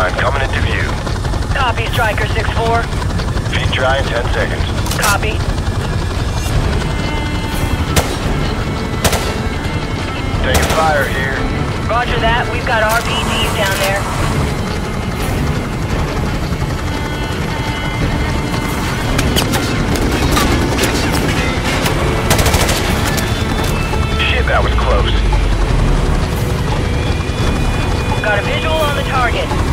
9 coming into view. Copy, Striker 6-4. Feet dry in 10 seconds. Copy. Taking fire here. Roger that. We've got RPGs down there. Shit, that was close. Got a visual on the target.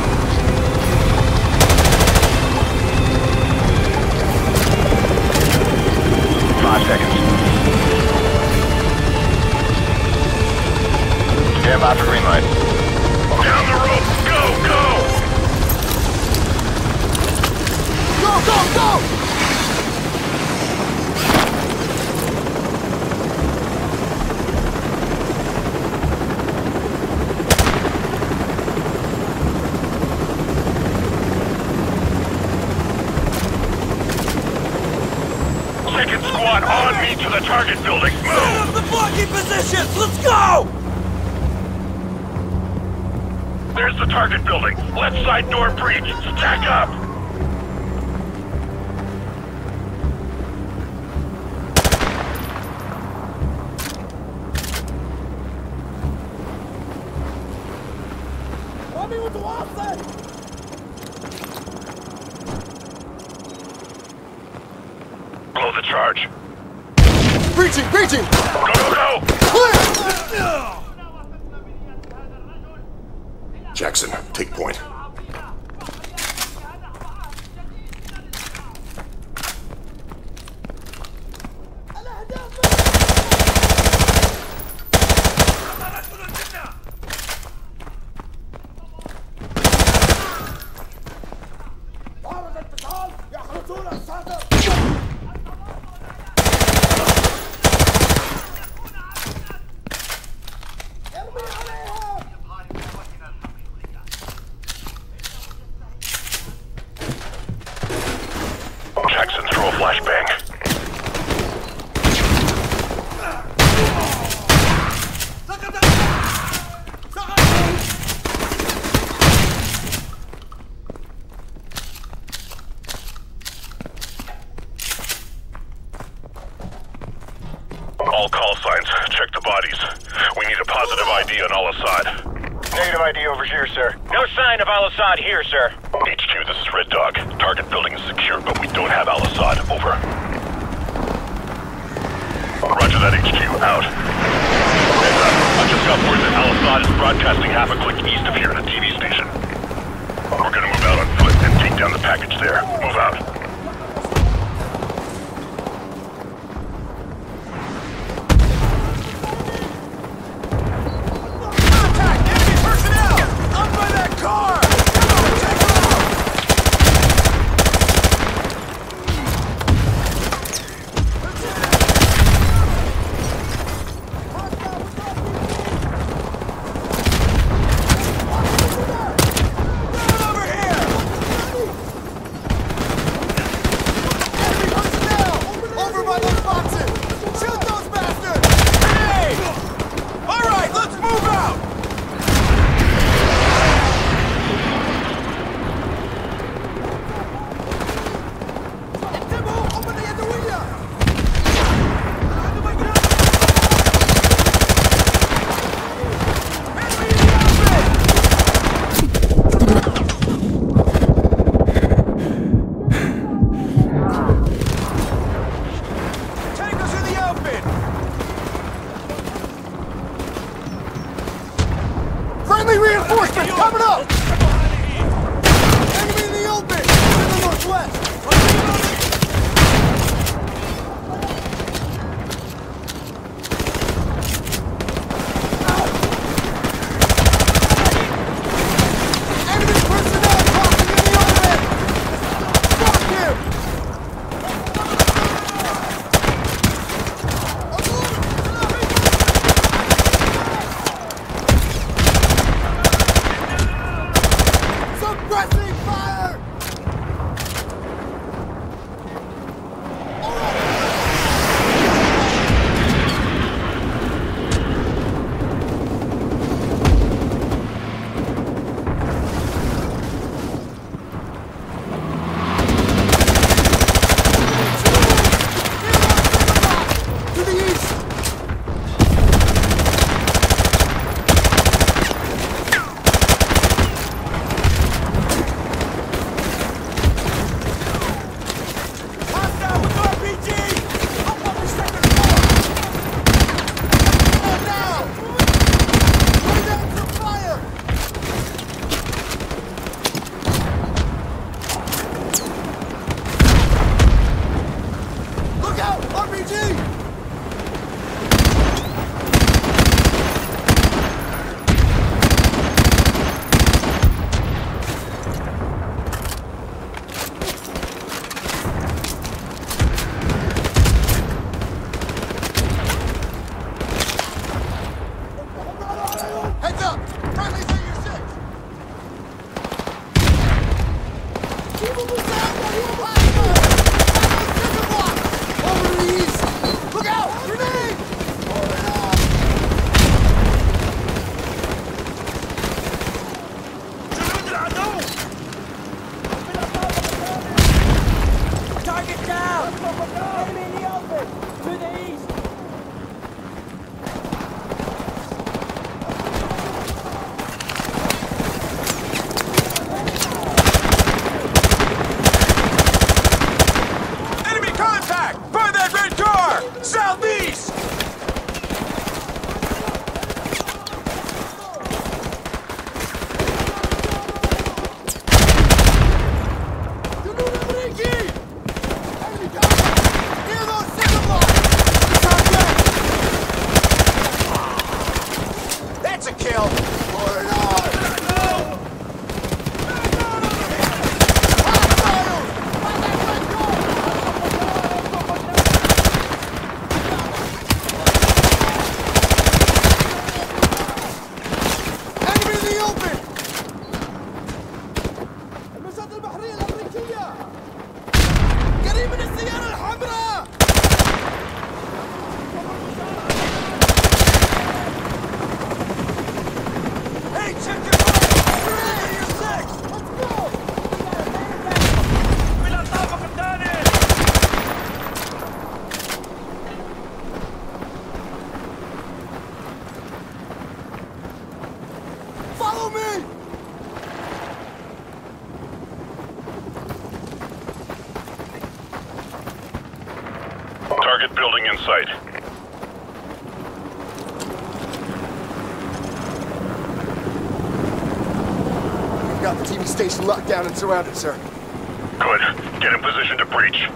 Stand by for green light. Down the rope! Go! Go! Go! Go! Go! Second squad on me to the target building. Move! Set up the blocking positions! Let's go! There's the target building. Left side door breach. Stack up! Mommy with the offense! Blow the charge. Breaching! Breaching! Go, go, go! Clear! Jackson, take point. All call signs. Check the bodies. We need a positive ID on Al-Assad. Negative ID over here, sir. No sign of Al-Assad here, sir. HQ, this is Red Dog. Target building is secure, but we don't have Al-Assad. Over. Roger that, HQ. Out. I just got word that Al-Assad is broadcasting half a click east of here at a TV station. We're gonna move out on foot and take down the package there. Move out. Reinforcements coming up! Enemy in the open! To the northwest! Pressing fire! Target building in sight. We've got the TV station locked down and surrounded, sir. Good. Get in position to breach.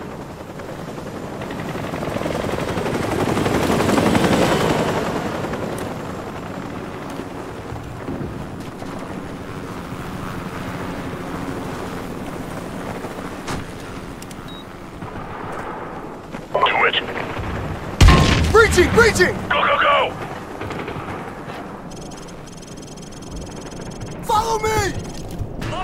Breaching! Breaching! Go, go, go! Follow me! Come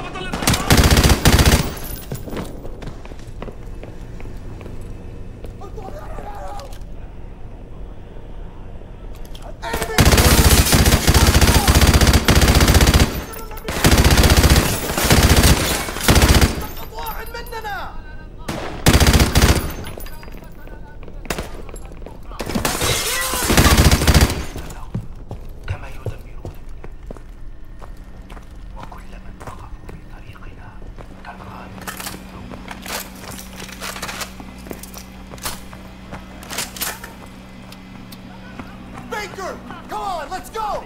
on, let's go!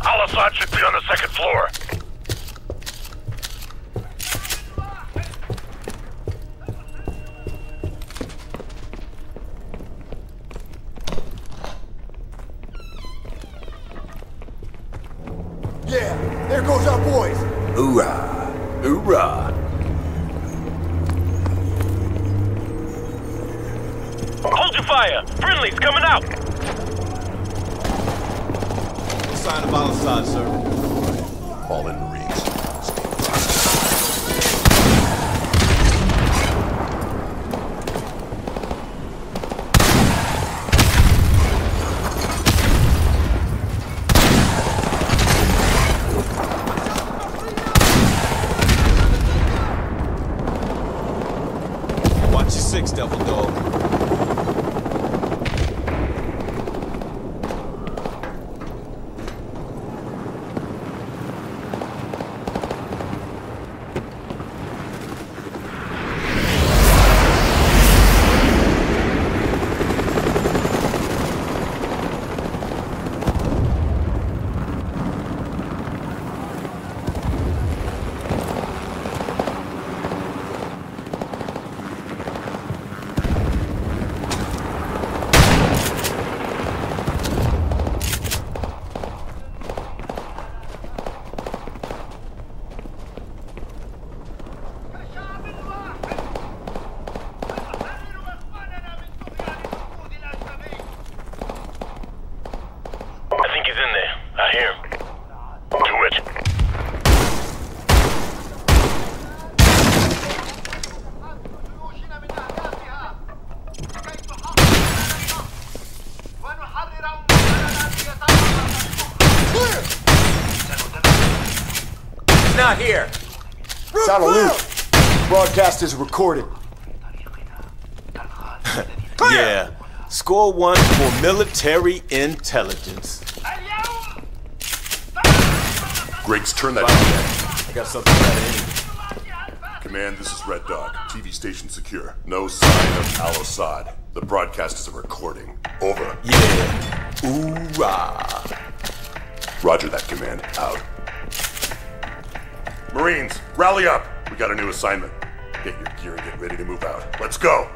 Al-Assad should be on the second floor. Yeah, there goes our boys. Hoorah! Hoorah! Hold your fire! Friendly's coming out! sign of Al-Assad, sir. All in, Griggs. Watch your six, Devil Dog. Not here. It's out of loop. Broadcast is recorded. Yeah. Score one for military intelligence. Griggs, turn that down. I got something about it. Command, this is Red Dog. TV station secure. No sign of Al-Assad. The broadcast is a recording. Over. Yeah. Oorah. Roger that, command. Out. Marines, rally up. We got a new assignment. Get your gear and get ready to move out. Let's go.